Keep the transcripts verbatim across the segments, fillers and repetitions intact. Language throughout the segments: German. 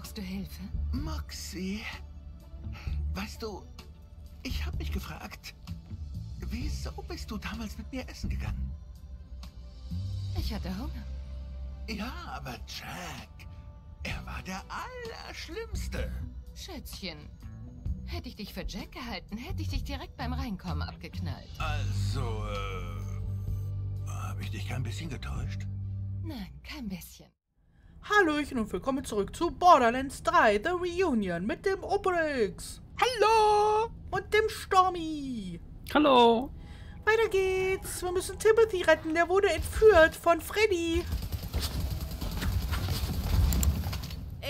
Brauchst du Hilfe? Moxxi, weißt du, ich habe mich gefragt, wieso bist du damals mit mir essen gegangen? Ich hatte Hunger. Ja, aber Jack, er war der Allerschlimmste. Schätzchen, hätte ich dich für Jack gehalten, hätte ich dich direkt beim Reinkommen abgeknallt. Also, äh, habe ich dich kein bisschen getäuscht? Nein, kein bisschen. Hallöchen und willkommen zurück zu Borderlands drei, The Reunion, mit dem Obelix. Hallo! Und dem Stormy. Hallo! Weiter geht's. Wir müssen Timothy retten. Der wurde entführt von Freddy.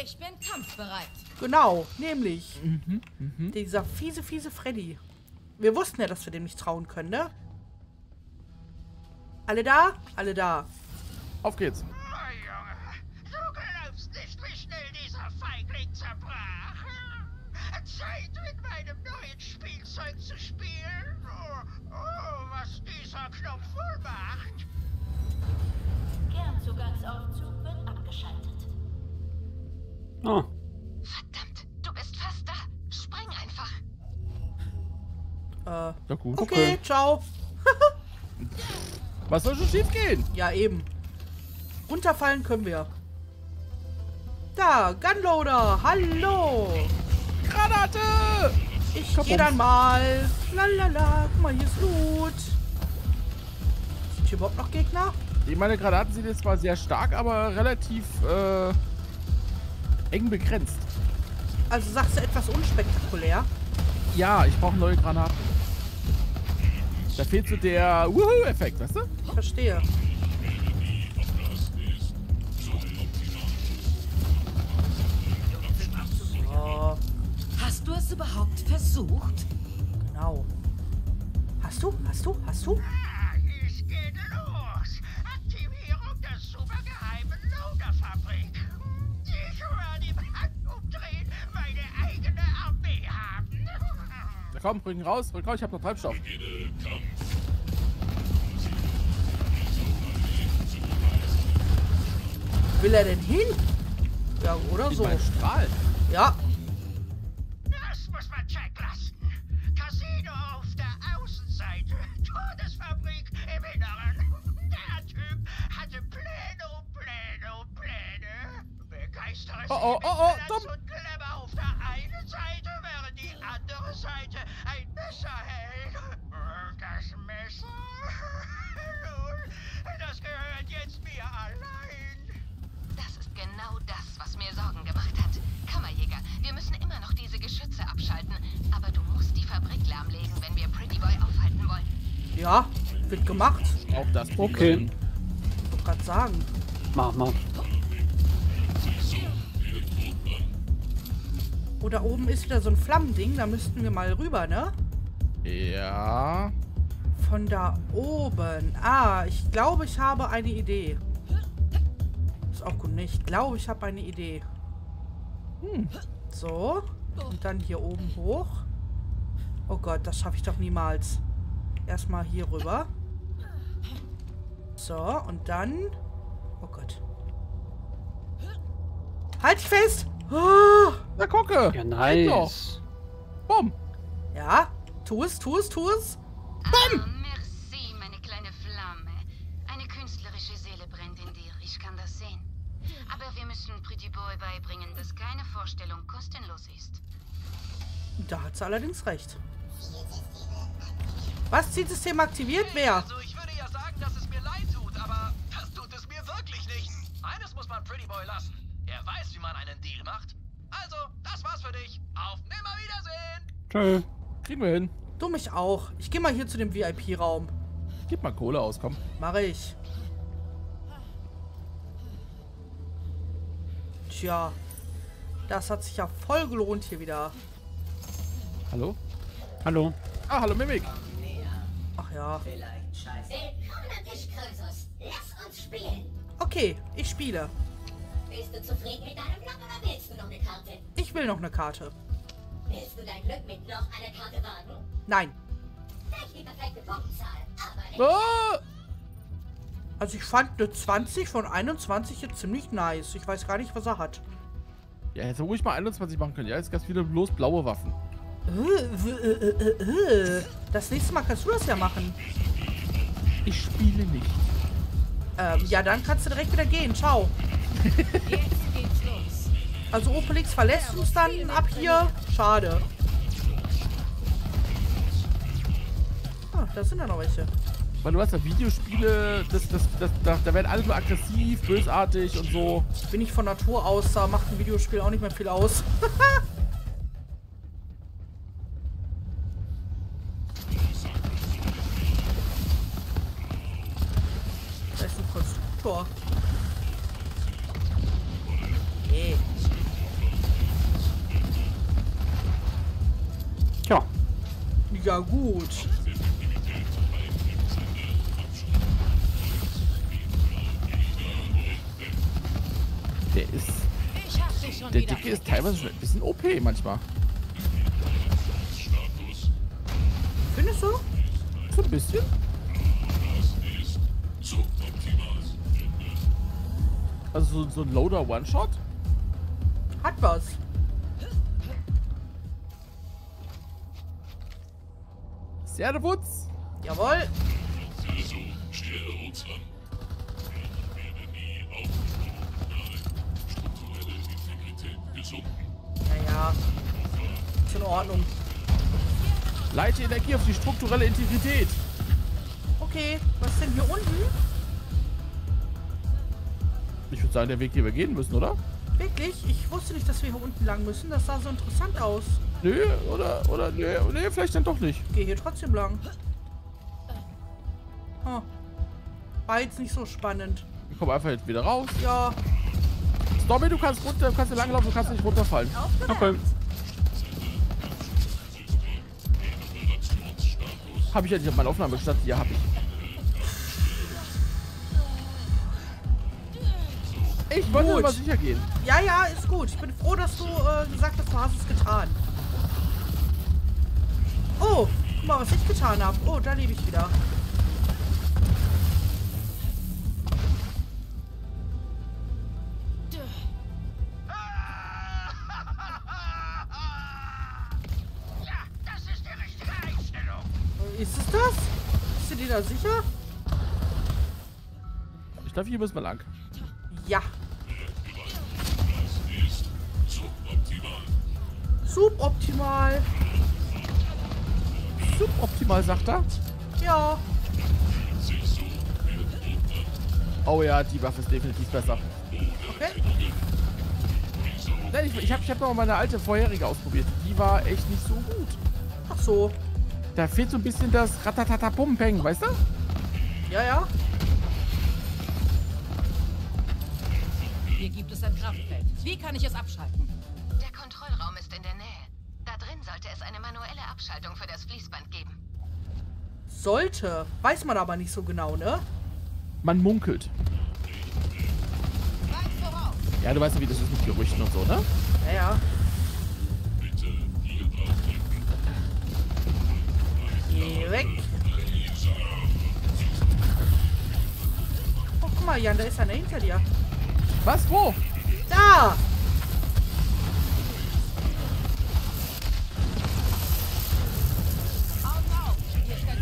Ich bin kampfbereit. Genau, nämlich. Mhm, mh. Dieser fiese, fiese Freddy. Wir wussten ja, dass wir dem nicht trauen können, ne? Alle da? Alle da. Auf geht's. Mein Junge, du glaubst nicht, wie schnell dieser Feigling zerbrach. Zeit, mit meinem neuen Spielzeug zu spielen. Oh, oh, was dieser Knopf wohl macht. Kernzugangsaufzug wird abgeschaltet. Oh. Verdammt, du bist fast da. Spring einfach. Äh, ja, gut. Okay, okay, ciao. Was soll schon schief gehen? Ja, eben. Runterfallen können wir. Da, Gunloader, hallo. Granate! Ich Kaputt. geh dann mal. Lalala, guck mal, hier ist Loot. Sind hier überhaupt noch Gegner? Die, meine Granaten sind jetzt zwar sehr stark, aber relativ äh, eng begrenzt. Also sagst du etwas unspektakulär? Ja, ich brauche neue Granaten. Da fehlt so der Wuhu-Effekt, weißt du? Ich verstehe. Hast du es überhaupt versucht? Genau. Hast du? Hast du? Hast du? Ah, es geht los. Aktivierung der supergeheimen Loaderfabrik. Ich werde im Handumdrehen meine eigene Armee haben. Ja, komm, bring ihn raus. Komm, ich hab noch Treibstoff. Wo will er denn hin? Ja, oder so. Strahl. Ja. Oh, oh, oh, oh, und Klemmer auf der einen Seite, während die andere Seite ein Messer hält. Das Messer? Nun, das gehört jetzt mir allein. Das ist genau das, was mir Sorgen gemacht hat. Kammerjäger, wir müssen immer noch diese Geschütze abschalten. Aber du musst die Fabrik lahmlegen, wenn wir Pretty Boy aufhalten wollen. Ja, wird gemacht. Auch das. Okay. Ich wollte gerade sagen. Mach, mach. Oh, da oben ist wieder so ein Flammending. Da müssten wir mal rüber, ne? Ja. Von da oben. Ah, ich glaube, ich habe eine Idee. Ist auch gut, nicht. Ich glaube, ich habe eine Idee. Hm. So. Und dann hier oben hoch. Oh Gott, das schaffe ich doch niemals. Erstmal hier rüber. So, und dann... Oh Gott. Halt dich fest! Oh, na gucke! Ja, nice! Bumm! Ja, tu es, tu es, tu es! Bumm! Ah, merci, meine kleine Flamme. Eine künstlerische Seele brennt in dir, ich kann das sehen. Aber wir müssen Pretty Boy beibringen, dass keine Vorstellung kostenlos ist. Da hat sie allerdings recht. Was? Zielsystem aktiviert? Hey, wer? Also, ich würde ja sagen, dass es mir leid tut, aber das tut es mir wirklich nicht. Eines muss man Pretty Boy lassen. Er weiß, wie man einen Deal macht. Also, das war's für dich. Auf Nimmerwiedersehen. Tschö. Kriegen wir hin. Du mich auch. Ich gehe mal hier zu dem V I P-Raum. Gib mal Kohle aus, komm. Mach ich. Tja. Das hat sich ja voll gelohnt hier wieder. Hallo? Hallo. Ah, hallo Mimik. Ach ja. Vielleicht scheiße. Willkommen an dich, Krösus. Lass uns spielen. Okay, ich spiele. Bist du zufrieden mit deinem Glück oder willst du noch eine Karte? Ich will noch eine Karte. Willst du dein Glück mit noch einer Karte wagen? Nein. Vielleicht die perfekte Punktzahl, aber nicht. Also ich fand eine zwanzig von einundzwanzig jetzt ziemlich nice. Ich weiß gar nicht, was er hat. Ja, jetzt ruhig mal einundzwanzig machen können. Ja, jetzt gab es wieder bloß blaue Waffen. Das nächste Mal kannst du das ja machen. Ich spiele nicht. Ähm, ja, dann kannst du direkt wieder gehen. Ciao. Also Obelix verlässt uns dann ab hier. Schade. Ah, da sind ja noch welche. Weil du hast ja Videospiele, das, das, das, da, da werden alle nur aggressiv, bösartig und so. Bin ich von Natur aus, da macht ein Videospiel auch nicht mehr viel aus. Da ist ein Konstruktor. Yeah. Tja. Ja gut. Der ist. Der Dicke ist teilweise schon ein bisschen O P manchmal. Findest du? So ein bisschen. Also so, so ein Loader One-Shot? Hat was. Servus! Jawohl! Naja, ist in Ordnung. Leite Energie auf die strukturelle Integrität. Okay, was ist denn hier unten? Ich würde sagen, der Weg, den wir gehen müssen, oder? Wirklich? Ich wusste nicht, dass wir hier unten lang müssen. Das sah so interessant aus. Nö, oder, oder, nö, nö, vielleicht dann doch nicht. Ich gehe hier trotzdem lang. Hm. War jetzt nicht so spannend. Ich komme einfach jetzt wieder raus. Ja. Stormy, du kannst runter, du kannst langlaufen, du kannst nicht runterfallen. Okay. Habe ich ja nicht auf meine Aufnahme gestanden. Ja, habe ich. Ich wollte nur mal sicher gehen. Ja, ja, ist gut. Ich bin froh, dass du äh, gesagt hast, du hast es getan. Oh, guck mal, was ich getan habe. Oh, da lebe ich wieder. Ist es das? Bist du dir da sicher? Ich glaube, hier müssen wir lang. Ja. Suboptimal. Suboptimal, sagt er? Ja. Oh ja, die Waffe ist definitiv besser. Okay. Nein, ich, ich habe ich hab noch meine alte vorherige ausprobiert. Die war echt nicht so gut. Ach so. Da fehlt so ein bisschen das Ratatata-Pum-Peng, weißt du? Ja, ja. Hier gibt es ein Kraftfeld. Wie kann ich es abschalten? Der Kontrollraum ist in der Nähe. Da drin sollte es eine manuelle Abschaltung für das Fließband geben. Sollte? Weiß man aber nicht so genau, ne? Man munkelt. Ja, du weißt ja, wie das ist mit Gerüchten und so, ne? Ja, ja. Weg. Oh, guck mal, Jan, da ist einer hinter dir. Was? Wo? Da!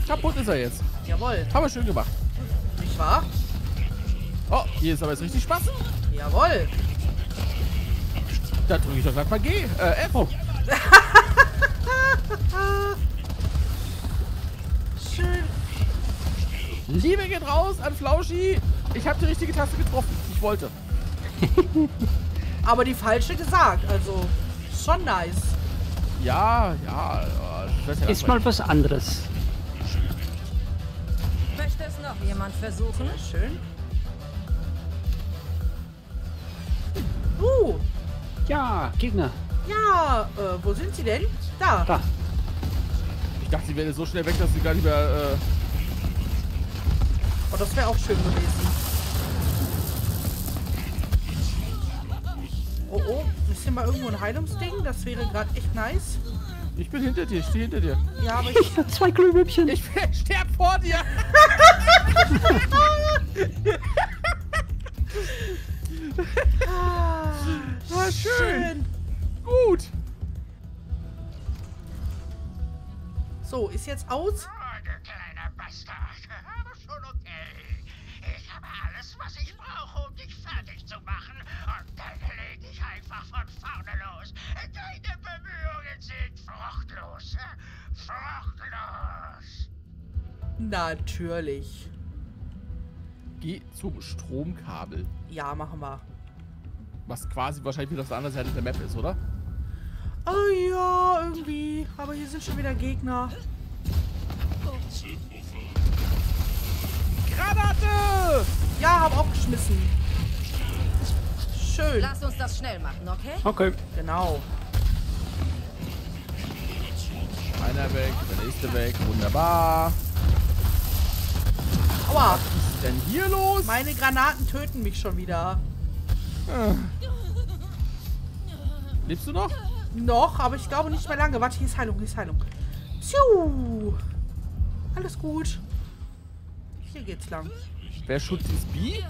Kaputt ist er jetzt. Jawohl. Haben wir schön gemacht. Nicht wahr? Oh, hier ist aber jetzt richtig Spaß. Jawohl. Da drücke ich doch gleich mal G. Äh, F. Liebe geht raus an Flauschi. Ich habe die richtige Taste getroffen. Ich wollte. Aber die falsche gesagt. Also, schon nice. Ja, ja. Das ist mal was anderes. Möchte es noch jemand versuchen? Ja, schön. Uh. Ja, Gegner. Ja, äh, wo sind sie denn? Da. Da. Ich dachte, sie wären so schnell weg, dass sie gar nicht mehr... Äh Oh, das wäre auch schön gewesen. Oh, oh. Ist hier mal irgendwo ein Heilungsding? Das wäre gerade echt nice. Ich bin hinter dir. Ich stehe hinter dir. Ja, aber ich... Ich hab zwei Glühwürmchen. Ich sterb vor dir. Ah, war schön. schön. Gut. So, ist jetzt aus. Oh, der kleine Bastard. Aber schon okay. Ich habe alles, was ich brauche, um dich fertig zu machen. Und dann leg ich einfach von vorne los. Deine Bemühungen sind fruchtlos. Fruchtlos. Natürlich. Geh zum Stromkabel. Ja, machen wir. Was quasi wahrscheinlich wieder auf der anderen Seite der Map ist, oder? Oh ja, irgendwie. Aber hier sind schon wieder Gegner. Granate! Ja, hab auch geschmissen. Schön. Lass uns das schnell machen, okay? Okay. Genau. Einer weg, der nächste weg. Wunderbar. Aua. Denn hier los? Meine Granaten töten mich schon wieder. Äh. Lebst du noch? Noch, aber ich glaube nicht mehr lange. Warte, hier ist Heilung, hier ist Heilung. Pschuh. Alles gut. Hier geht's lang. Wer schützt das Bi?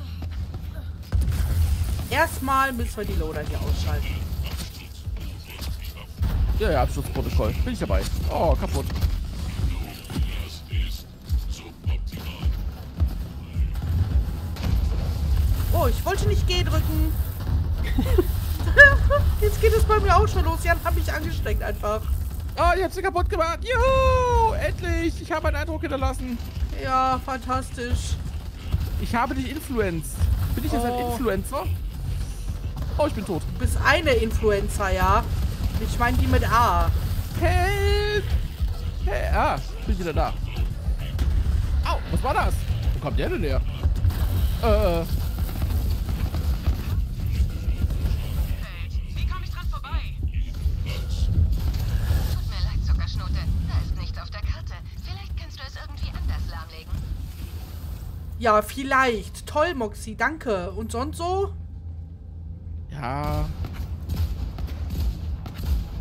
Erstmal müssen wir die Loader hier ausschalten. Ja, ja, Abschlussprotokoll. Bin ich dabei. Oh, kaputt. Oh, ich wollte nicht G drücken. Jetzt geht es bei mir auch schon los. Jan hat mich angestrengt einfach. Ah, oh, ich hab sie kaputt gemacht. Juhu! Endlich! Ich habe einen Eindruck hinterlassen. Ja, fantastisch. Ich habe dich influenced. Bin ich jetzt oh. ein Influencer? Oh, ich bin tot. Du bist eine Influencer, ja. Ich meine die mit A. Help! Hey, ah, ich bin wieder da. Au, was war das? Wo kommt der denn her? Äh... Ja, vielleicht. Toll, Moxxi, danke. Und sonst so? Ja.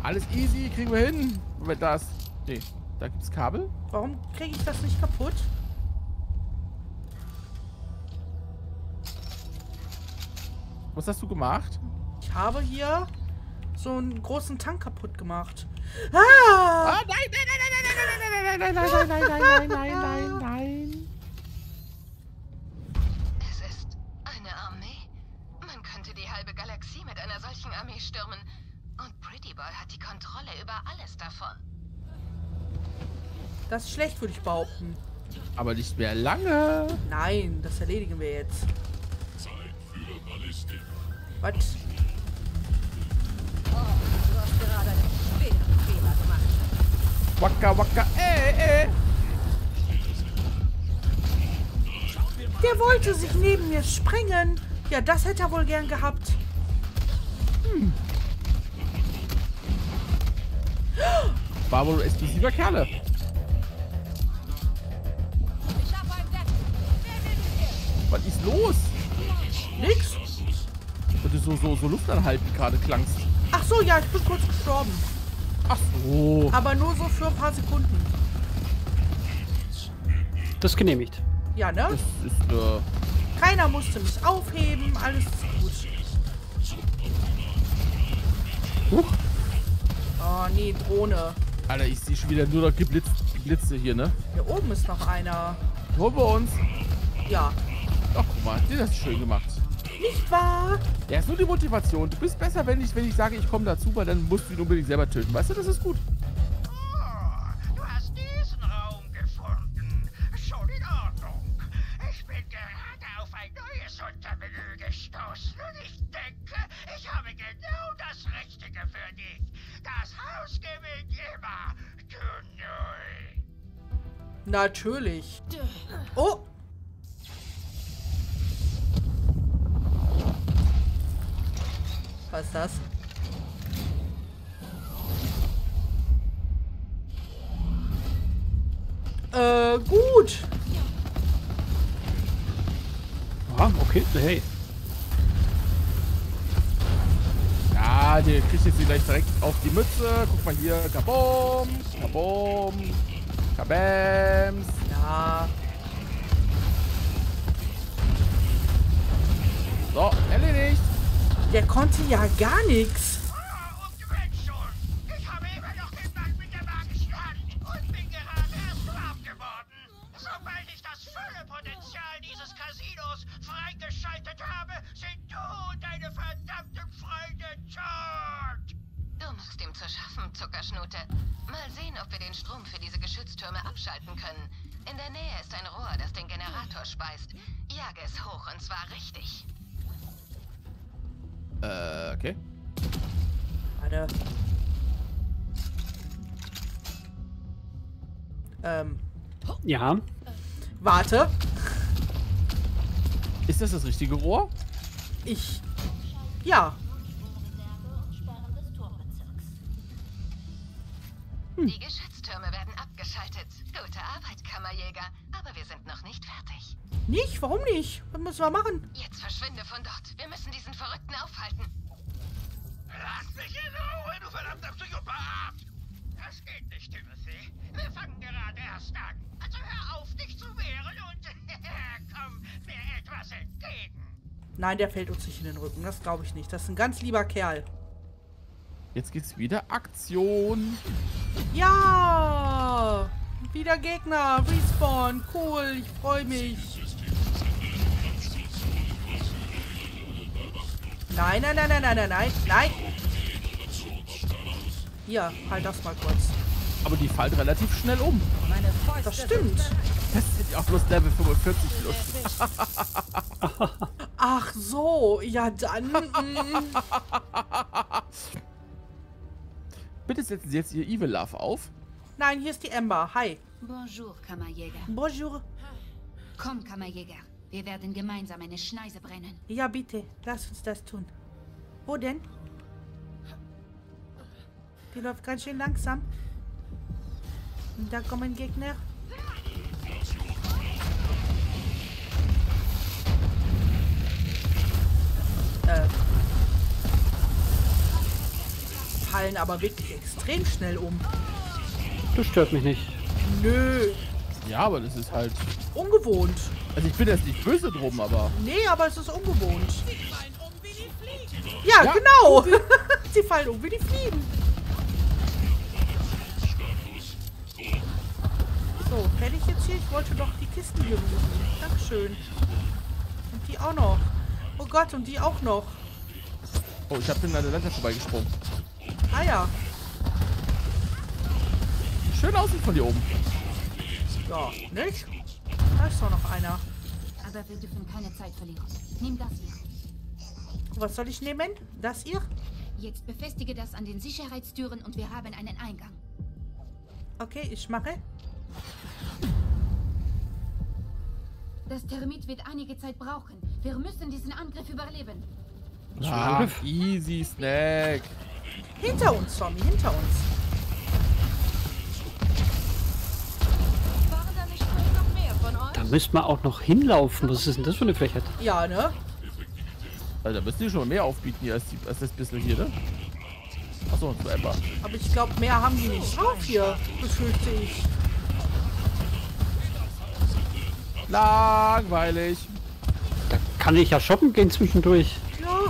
Alles easy, kriegen wir hin. Moment, da ist... Nee, da gibt's Kabel. Warum kriege ich das nicht kaputt? Was hast du gemacht? Ich habe hier so einen großen Tank kaputt gemacht. Ah! Oh, nein, nein, nein, nein, nein, nein, nein, nein, nein, nein, nein, nein, nein, nein, nein. Armee stürmen und Pretty Boy hat die Kontrolle über alles davon. Das ist schlecht, würde ich behaupten. Aber nicht mehr lange. Nein, das erledigen wir jetzt. Zeit für Ballistik. Was? Oh, du hast gerade einen schweren Fehler gemacht. Wacka, wacka, ey, ey. Der wollte sich neben mir sprengen. Ja, das hätte er wohl gern gehabt. Hm. War wohl exklusiver Kerle. Was ist los? Nix. Weil du so, so, so Luft anhalten gerade klangst. Ach so, ja, ich bin kurz gestorben. Ach so. Aber nur so für ein paar Sekunden. Das genehmigt. Ja, ne? Das ist, äh... Keiner musste mich aufheben, alles ist gut. Huch. Oh, nee, Drohne. Alter, ich sehe schon wieder nur noch geblitzt, Blitze hier, ne? Hier oben ist noch einer. Nur bei uns. Ja. Doch, guck mal, der ist schön gemacht. Nicht wahr? Ja, ist nur die Motivation. Du bist besser, wenn ich, wenn ich sage, ich komme dazu, weil dann musst du ihn unbedingt selber töten. Weißt du, das ist gut. Oh, du hast diesen Raum gefunden. Schon in Ordnung. Ich bin gerade auf ein neues Untermenü gestoßen und ich denke, ich habe genau das Richtige für dich. Das Haus gewinnt immer. Du Natürlich. Oh. Was ist das? Äh, gut. Ah, okay. Hey. Ah, der kriegt jetzt gleich direkt auf die Mütze. Guck mal hier. Kaboom. Kaboom. Kabams. Ja. So, erledigt. Der konnte ja gar nichts. Ich habe immer noch Kontakt mit der magischen Hand und bin gerade erst brav geworden. Sobald ich das volle Potenzial dieses Casinos freigeschaltet habe, sind du und deine verdammten Freunde tot. Du machst ihm zu schaffen, Zuckerschnute. Mal sehen, ob wir den Strom für diese Geschütztürme abschalten können. In der Nähe ist ein Rohr, das den Generator speist. Jage es hoch und zwar richtig. Äh, okay. Alter. Ähm. Ja. Warte. Ist das das richtige Rohr? Ich. Ja. Hm. Die Geschütztürme werden abgeschaltet. Gute Arbeit, Kammerjäger. Aber wir sind noch nicht fertig. Nicht? Warum nicht? Was müssen wir machen? Jetzt verschwinde von dort. Wir müssen diesen Verrückten aufhalten. Lass mich in Ruhe, du verdammter Psychopath! Das geht nicht, Timothy. Wir fangen gerade erst an. Also hör auf, dich zu wehren und komm mir etwas entgegen. Nein, der fällt uns nicht in den Rücken. Das glaube ich nicht. Das ist ein ganz lieber Kerl. Jetzt geht's wieder Aktion. Ja! Wieder Gegner. Respawn. Cool. Ich freue mich. Nein, nein, nein, nein, nein, nein, nein, nein. Hier, halt das mal kurz. Aber die fallen relativ schnell um. Das stimmt. Das ist ja auch bloß Level fünfundvierzig plus. Ach so, ja dann. Bitte setzen Sie jetzt Ihr Evil Love auf. Nein, hier ist die Ember. Hi. Bonjour, Kammerjäger. Bonjour. Komm, Kammerjäger. Wir werden gemeinsam eine Schneise brennen. Ja, bitte. Lass uns das tun. Wo denn? Die läuft ganz schön langsam. Und da kommen Gegner. Äh. Fallen aber wirklich extrem schnell um. Das stört mich nicht. Nö. Ja, aber das ist halt... ungewohnt. Also ich bin jetzt nicht böse drum, aber... Nee, aber es ist ungewohnt. Die fallen um wie die fliegen. Ja, ja, genau. Sie fallen um wie die fliegen. So, fertig jetzt hier? Ich wollte doch die Kisten hier besuchen. Dankeschön. Und die auch noch. Oh Gott, und die auch noch. Oh, ich habe den an der Leiter vorbeigesprungen. Ah ja. Schön aussieht von hier oben. Ja, nicht? Da ist doch noch einer. Aber wir dürfen keine Zeit verlieren. Nimm das hier. Was soll ich nehmen? Das hier? Jetzt befestige das an den Sicherheitstüren und wir haben einen Eingang. Okay, ich mache. Das Termit wird einige Zeit brauchen. Wir müssen diesen Angriff überleben. Ah, easy snack. Hinter uns, Stormy, hinter uns. Da müsste man auch noch hinlaufen. Was ist denn das für eine Frechheit? Ja, ne? Also, da müsst ihr schon mehr aufbieten hier als, die, als das bisschen hier, ne? Achso, zu Ember. Aber ich glaube, mehr haben die nicht drauf hier, befürchte ich. Langweilig. Da kann ich ja shoppen gehen zwischendurch. Ja.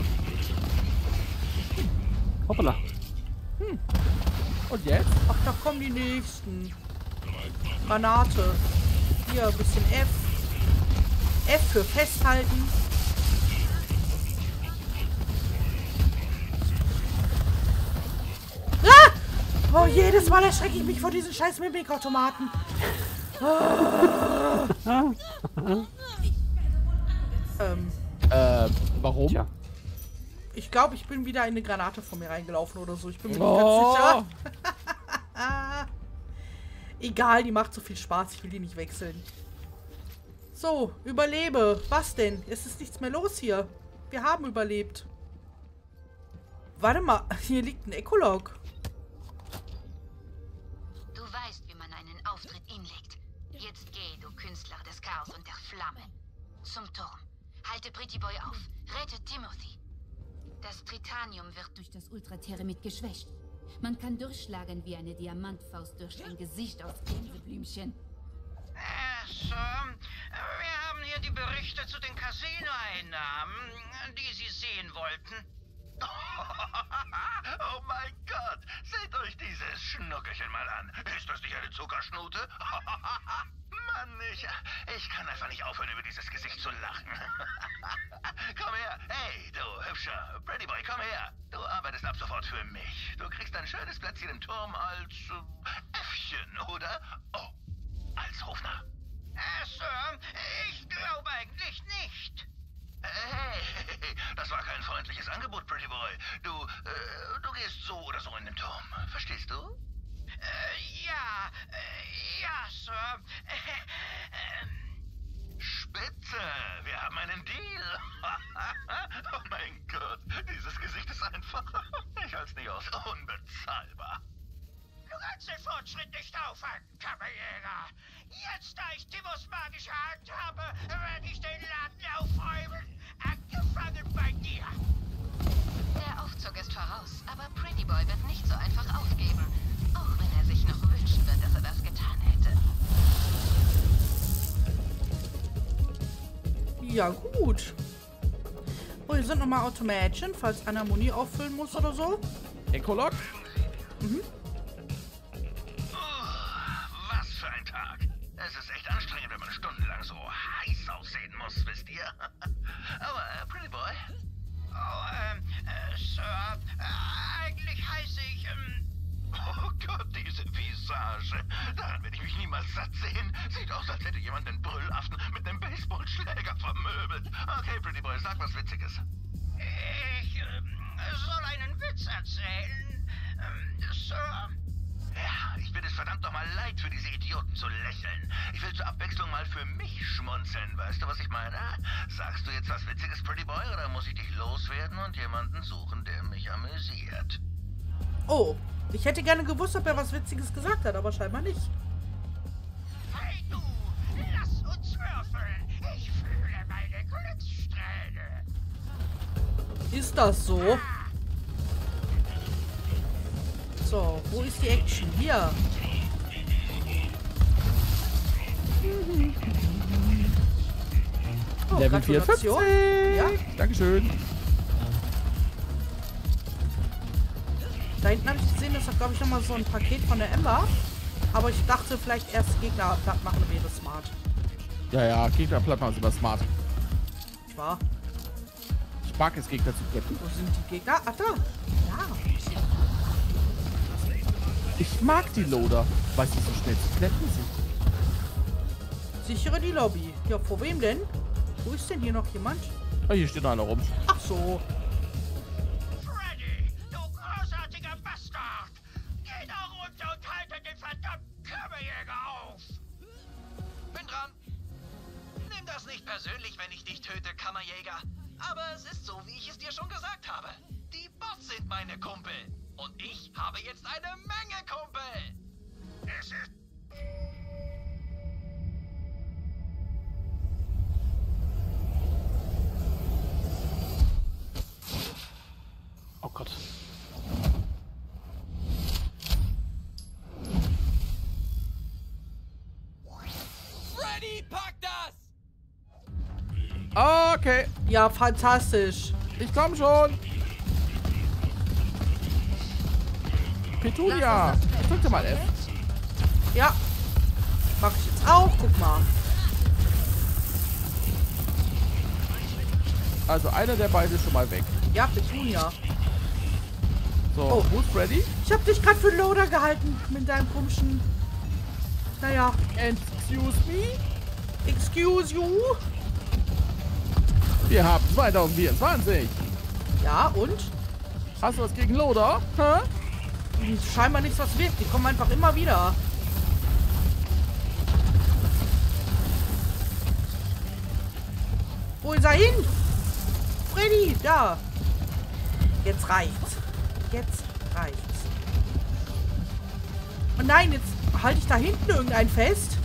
Hoppala. Hm. Und jetzt? Ach, da kommen die nächsten. Granate. Hier ein bisschen F. F für festhalten. Ah! Oh, jedes Mal erschrecke ich mich vor diesen scheiß Mimikautomaten. Ah. ähm. Äh, warum? Tja. Ich glaube, ich bin wieder in eine Granate von mir reingelaufen oder so. Ich bin mir oh. nicht ganz sicher. Egal, die macht so viel Spaß, ich will die nicht wechseln. So, überlebe. Was denn? Es ist nichts mehr los hier. Wir haben überlebt. Warte mal, hier liegt ein Ekolog. Du weißt, wie man einen Auftritt hinlegt. Jetzt geh, du Künstler des Chaos und der Flamme. Zum Turm. Halte Pretty Boy auf. Rette Timothy. Das Tritanium wird durch das Ultratermit geschwächt. Man kann durchschlagen wie eine Diamantfaust durch ein Gesicht aus Gänseblümchen. Äh, Sir, wir haben hier die Berichte zu den Casino-Einnahmen, die Sie sehen wollten. Oh mein Gott, seht euch dieses Schnuckelchen mal an. Ist das nicht eine Zuckerschnute? Mann, ich, ich kann einfach nicht aufhören, über dieses Gesicht zu lachen. Komm her, hey, du Hübscher. Pretty Boy, komm her. Du arbeitest ab sofort für mich. Du kriegst ein schönes Plätzchen im Turm als äh, Äffchen, oder? Oh, als Hofner. Äh, Sir, ich glaube eigentlich nicht. Hey, das war kein freundliches Angebot, Pretty Boy. Du, äh, du gehst so oder so in den Turm. Verstehst du? Äh, ja, äh, ja, Sir. Äh, ähm. Spitze, wir haben einen Deal. Oh mein Gott, dieses Gesicht ist einfach, ich halte es nicht aus, unbezahlbar. Du kannst den Fortschritt nicht aufhalten, Kammerjäger. Jetzt, da ich Timos magische Hand habe, werde ich den Laden aufräumen. Angefangen bei dir. Der Aufzug ist voraus, aber Pretty Boy wird nicht so einfach aufgeben. Auch wenn er sich noch wünschen wird, dass er das getan hätte. Ja, gut. Oh, hier sind nochmal Automädchen, falls einer Muni auffüllen muss oder so. Ekolog? Mhm. Es ist echt anstrengend, wenn man stundenlang so heiß aussehen muss, wisst ihr? Aber, äh, Pretty Boy? Oh, ähm, äh, Sir, äh, eigentlich heiße ich, ähm... Oh Gott, diese Visage. Daran werde ich mich niemals satt sehen. Sieht aus, als hätte jemand den Brüllaffen mit einem Baseballschläger vermöbelt. Okay, Pretty Boy, sag was Witziges. Ich, ähm, soll einen Witz erzählen, ähm, Sir? Ja, ich bin es verdammt nochmal leid, für diese Idioten zu lächeln. Ich will zur Abwechslung mal für mich schmunzeln, weißt du, was ich meine? Sagst du jetzt was Witziges, Pretty Boy, oder muss ich dich loswerden und jemanden suchen, der mich amüsiert? Oh, ich hätte gerne gewusst, ob er was Witziges gesagt hat, aber scheinbar nicht. Hey du, lass uns würfeln. Ich fühle meine Glückssträhne. Ist das so? So, wo ist die Action? Hier. Oh, Level vier fünfzehn. Ja. Dankeschön. Da hinten habe ich gesehen, das hat, glaube ich, nochmal so ein Paket von der Ember. Aber ich dachte, vielleicht erst Gegner platt machen wäre smart. Ja, ja, Gegner platt machen ist immer smart. Ich war. Ich mag es, Gegner zu ketten. Wo sind die Gegner? Ach da. Ja. Ich mag die Loader, weil sie so schnell zu kletten sind. Sichere die Lobby. Ja, vor wem denn? Wo ist denn hier noch jemand? Ah, hier steht einer rum. Ach so. Freddy, du großartiger Bastard! Geh da runter und halte den verdammten Kammerjäger auf! Bin dran. Nimm das nicht persönlich, wenn ich dich töte, Kammerjäger. Aber es ist so, wie ich es dir schon gesagt habe. Die Bots sind meine Kumpel. Und ich habe jetzt eine Menge Kumpel. Es ist... Oh Gott. Freddy, pack das! Okay. Ja, fantastisch. Ich komm schon. Petunia! Drückte mal F. Ja. Mach ich jetzt auch. Guck mal. Also einer der beiden ist schon mal weg. Ja, Petunia. So, oh. Wo ist Freddy? Ich hab dich gerade für Loader gehalten mit deinem komischen... Naja. Excuse me? Excuse you? Wir haben zweitausendvierundzwanzig. Ja, und? Hast du was gegen Loader? Hä? Scheinbar nichts, was wirkt. Die kommen einfach immer wieder. Wo ist er hin? Freddy, da. Jetzt reicht's. Jetzt reicht's. Und nein, jetzt halte ich da hinten irgendeinen fest.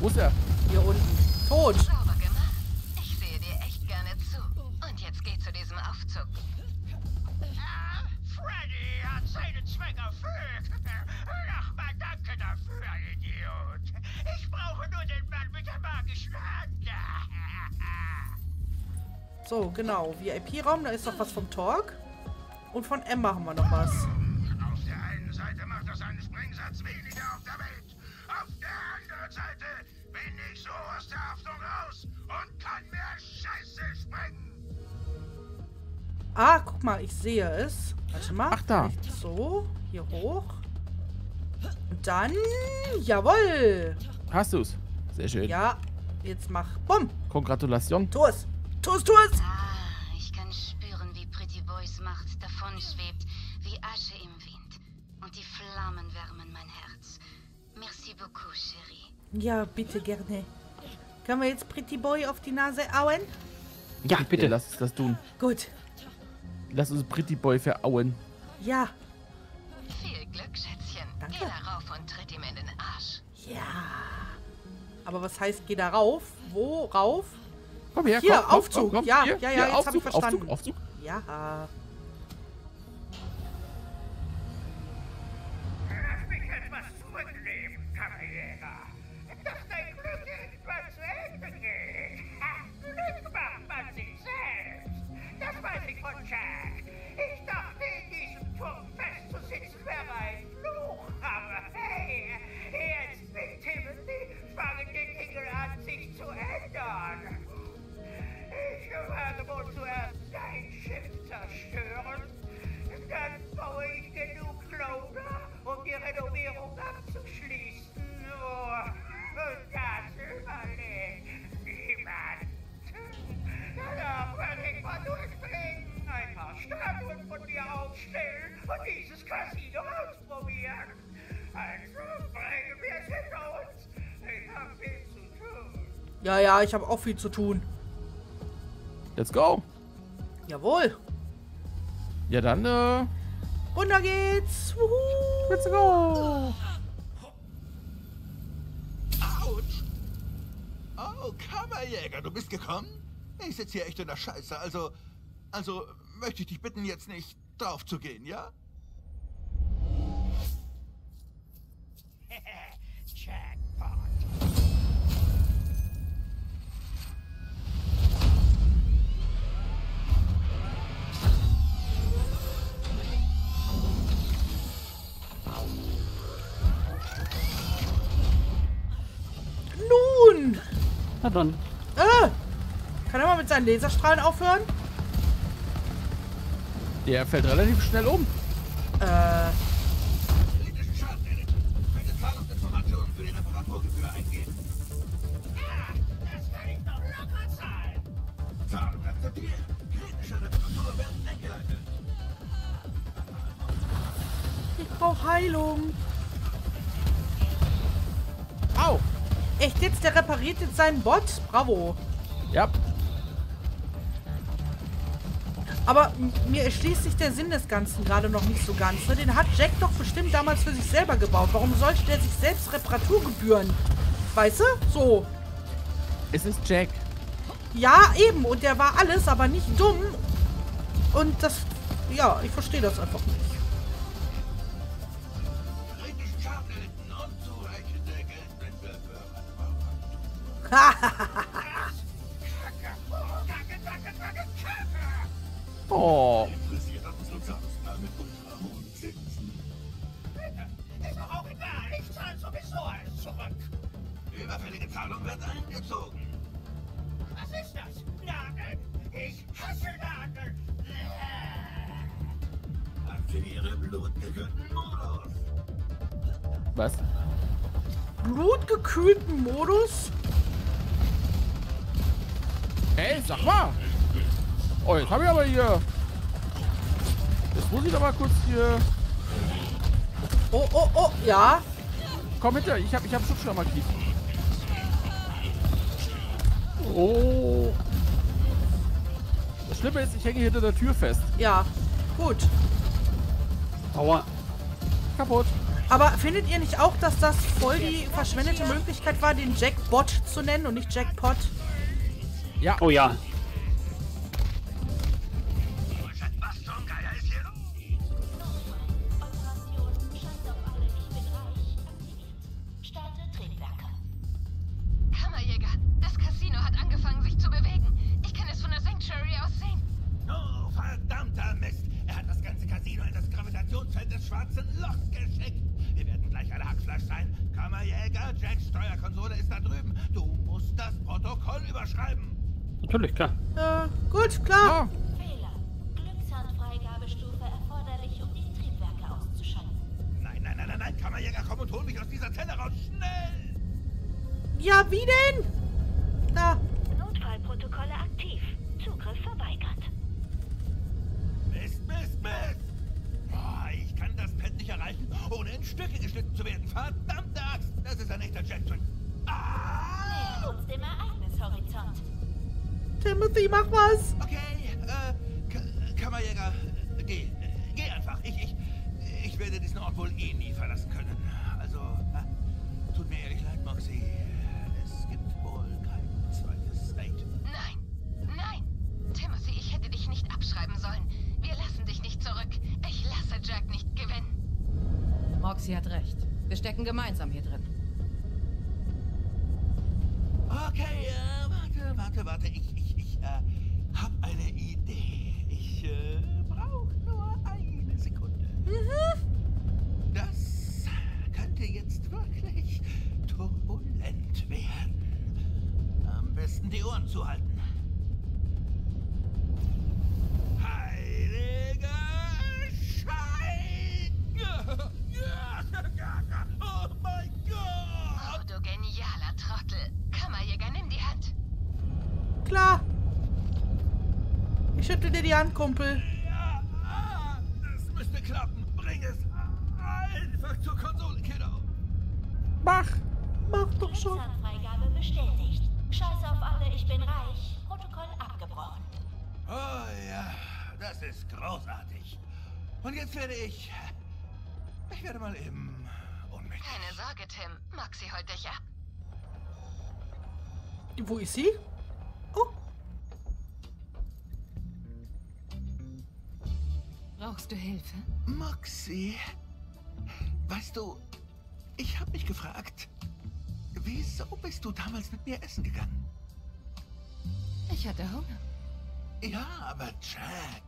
Wo ist er? Hier unten. Tot. Ich sehe dir echt gerne zu. Und jetzt geh zu diesem Aufzug. Freddy hat seinen Zweck erfüllt. Nochmal danke dafür, Idiot. Ich brauche nur den Mann mit der magischen Hand. So, genau. V I P-Raum, da ist noch was vom Torque. Und von Emma haben wir noch was. Auf der einen Seite macht das einen Sprengsatz weniger auf der Welt. Auf der anderen Seite bin ich so aus der Haftung raus und kann mir Scheiße sprengen. Ah, guck mal, ich sehe es. Warte mal. Ach, da. So, hier hoch. Und dann... Jawohl! Hast du's? Sehr schön. Ja, jetzt mach... Bumm! Kongratulation. Tu es! Tu es, tu es! Ah, ich kann spüren, wie Pretty Boys Macht davon schwebt, wie Asche im Wind. Und die Flammen wärmen mein Herz. Merci beaucoup, Chérie. Ja, bitte, gerne. Können wir jetzt Pretty Boy auf die Nase hauen? Ja, bitte, ja, lass uns das tun. Gut. Lass uns Pretty Boy verauen. Ja. Viel Glück, Schätzchen. Danke. Geh da rauf und tritt ihm in den Arsch. Ja. Aber was heißt, geh da rauf? Wo rauf? Komm her, hier, komm, Aufzug. Komm, komm, ja, hier, ja, ja, ja, jetzt habe ich verstanden. Aufzug, Aufzug. Ja. Lass mich etwas zurücknehmen, Karriere. Dass dein Glück irgendwann zu Ende geht. Glück macht man sich selbst. Das weiß ich von Jack. Ich dachte, in diesem Turm festzusitzen wäre ein Fluch. Aber hey, jetzt mit Timothy fangen die Dinge an, sich zu ändern. Ich werde wohl zuerst dein Schiff zerstören. Dann baue ich genug Kloner, um die Renovierung abzuschließen. Oh, und das überlegt niemand. Danach werde ich mal durchbringen, ein paar Statuen von dir aufstellen und dieses Casino ausprobieren. Also bringen wir es hinter uns. Ich habe viel zu tun. Ja, ja, ich habe auch viel zu tun. Let's go. Jawohl. Ja, dann, äh... runter geht's. Wuhu. Let's go. Autsch. Oh, Kammerjäger, du bist gekommen? Ich sitze hier echt in der Scheiße, also... Also, möchte ich dich bitten, jetzt nicht drauf zu gehen, ja? Jackpot. Nun! Na dann. Äh, kann er mal mit seinen Laserstrahlen aufhören? Der fällt relativ schnell um. Äh. Ich brauche Heilung. Au! Echt jetzt? Der repariert jetzt seinen Bot? Bravo. Ja. Aber mir erschließt sich der Sinn des Ganzen gerade noch nicht so ganz. Den hat Jack doch bestimmt damals für sich selber gebaut. Warum sollte der sich selbst Reparaturgebühren? Weißt du? So. Es ist Jack. Ja, eben. Und der war alles, aber nicht dumm. Und das... Ja, ich verstehe das einfach nicht. Oh. Ist doch auch egal, ich zahle sowieso alles zurück. Überfällige Zahlung wird eingezogen. Was ist das? Nadeln? Ich hasse Nadeln. Aktiviere blutgekühlten Modus. Was? Blutgekühlten Modus? Ey, sag mal! Oh, jetzt hab ich aber hier... Jetzt muss ich aber kurz hier... Oh, oh, oh, ja! Komm hinter, ich hab, ich hab Schutzschirm markiert. Oh! Das Schlimme ist, ich hänge hinter der Tür fest. Ja, gut. Aua. Kaputt. Aber findet ihr nicht auch, dass das voll die verschwendete Möglichkeit war, den Jackbot zu nennen und nicht Jackpot? Ja. Oh ja. Kammerjäger, das Casino hat angefangen sich zu bewegen. Ich kann es von der Sanctuary schwarzen Loch geschickt. Wir werden gleich alle Hackfleisch sein. Kammerjäger, Jacks Steuerkonsole ist da drüben. Du musst das Protokoll überschreiben. Natürlich, klar. Ja, gut, klar. Ja. Fehler. Glückshandfreigabestufe erforderlich, um die Triebwerke auszuschalten. Nein, nein, nein, nein, nein. Kammerjäger, komm und hol mich aus dieser Zelle raus. Schnell! Ja, wie denn? Da. Notfallprotokolle aktiv. Zugriff verweigert. Mist, Mist, Mist! Oh, ich kann das Pad nicht erreichen, ohne in Stücke geschnitten zu werden. Verdammte Axt! Das ist ein echter Jackpot. Ah! Nähern uns dem Ereignishorizont. Timothy, mach was! Okay, äh, Kammerjäger, geh. Geh einfach. Ich, ich, ich werde diesen Ort wohl eh nie verlassen können. Also, äh, tut mir ehrlich leid, Moxxi. Es gibt wohl kein zweites Date. Nein, nein! Timothy, ich hätte dich nicht abschreiben sollen. Wir lassen dich nicht zurück. Ich lasse Jack nicht gewinnen. Moxxi hat recht. Wir stecken gemeinsam hier drin. Okay, äh, warte, warte, warte. Ich, ich, ich, äh, hab eine Idee. Ich, äh, brauch nur eine Sekunde. Mhm. Das könnte jetzt wirklich turbulent werden. Am besten die Ohren zuhalten. Oh mein Gott! Oh, du genialer Trottel. Kammerjäger, nimm die Hand. Klar. Ich schüttel dir die Hand, Kumpel. Ja, ah, das müsste klappen. Bring es einfach zur Konsole, Kiddo. Mach. Mach doch schon. Freigabe bestätigt. Scheiß auf alle, ich bin reich. Protokoll abgebrochen. Oh ja, das ist großartig. Und jetzt werde ich... Ich werde mal eben... Unmächtig. Keine Sorge, Tim. Moxxi holt dich ab. Wo ist sie? Oh. Brauchst du Hilfe? Moxxi, weißt du, ich habe mich gefragt, wieso bist du damals mit mir essen gegangen? Ich hatte Hunger. Ja, aber Jack,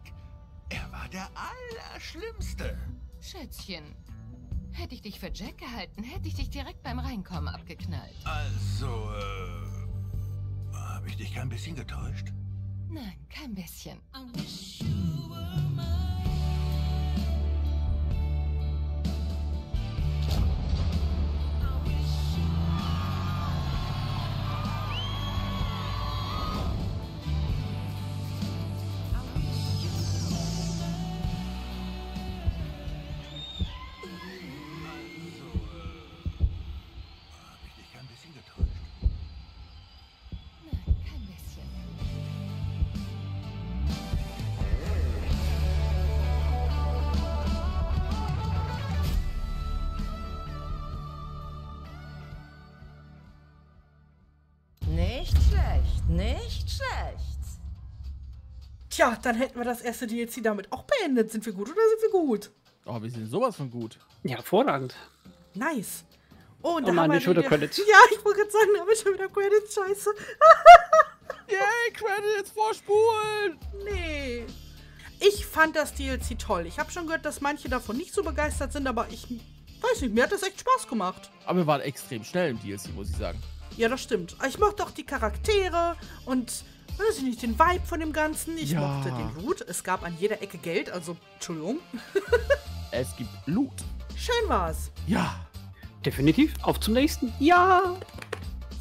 er war der Allerschlimmste. Schätzchen, hätte ich dich für Jack gehalten, hätte ich dich direkt beim Reinkommen abgeknallt. Also, äh, habe ich dich kein bisschen getäuscht? Nein, kein bisschen. Nicht schlecht. Tja, dann hätten wir das erste D L C damit auch beendet. Sind wir gut oder sind wir gut? Oh, wir sind sowas von gut. Ja, hervorragend. Nice. Oh, da oh haben wir schon wieder Credits. Ja, ich wollte gerade sagen, da haben wir schon wieder Credits. Scheiße. Yay, yeah, Credits vorspulen. Nee. Ich fand das D L C toll. Ich habe schon gehört, dass manche davon nicht so begeistert sind, aber ich weiß nicht, mir hat das echt Spaß gemacht. Aber wir waren extrem schnell im D L C, muss ich sagen. Ja, das stimmt. Ich mochte auch die Charaktere und, weiß ich nicht, den Vibe von dem Ganzen. Ich ja. mochte den Loot. Es gab an jeder Ecke Geld, also, Entschuldigung. Es gibt Loot. Schön war's. Ja. Definitiv. Auf zum nächsten. Ja.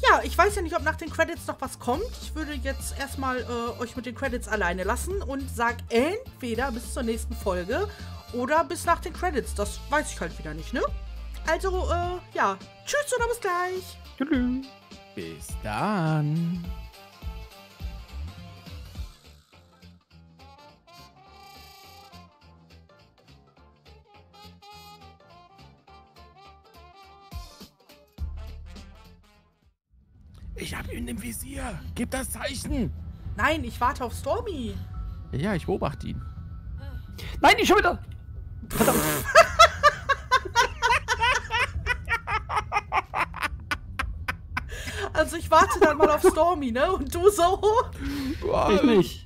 Ja, ich weiß ja nicht, ob nach den Credits noch was kommt. Ich würde jetzt erstmal äh, euch mit den Credits alleine lassen und sag entweder bis zur nächsten Folge oder bis nach den Credits. Das weiß ich halt wieder nicht, ne? Also, äh, ja. Tschüss oder bis gleich. Tschüss. Bis dann. Ich habe ihn im Visier. Gib das Zeichen. Nein, ich warte auf Stormy. Ja, ich beobachte ihn. Nein, ich schon wieder. Verdammt. Also ich warte dann mal auf Stormy, ne? Und du so? Boah, ich nicht.